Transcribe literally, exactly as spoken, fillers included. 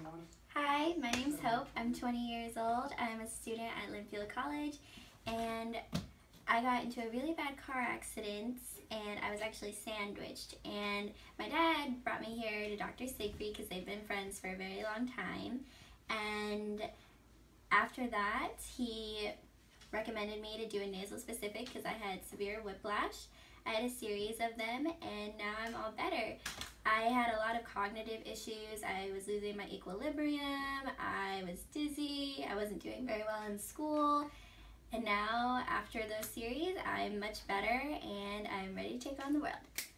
everyone. Hi, my name's Hope. I'm twenty years old. I'm a student at Linfield College, and I got into a really bad car accident, and I was actually sandwiched. And my dad brought me here to Doctor Siegfried because they've been friends for a very long time. And after that, he recommended me to do a nasal specific because I had severe whiplash. I had a series of them, and now I'm all better. I had a lot of cognitive issues. I was losing my equilibrium, I was dizzy, I wasn't doing very well in school, and now after those series I'm much better and I'm ready to take on the world.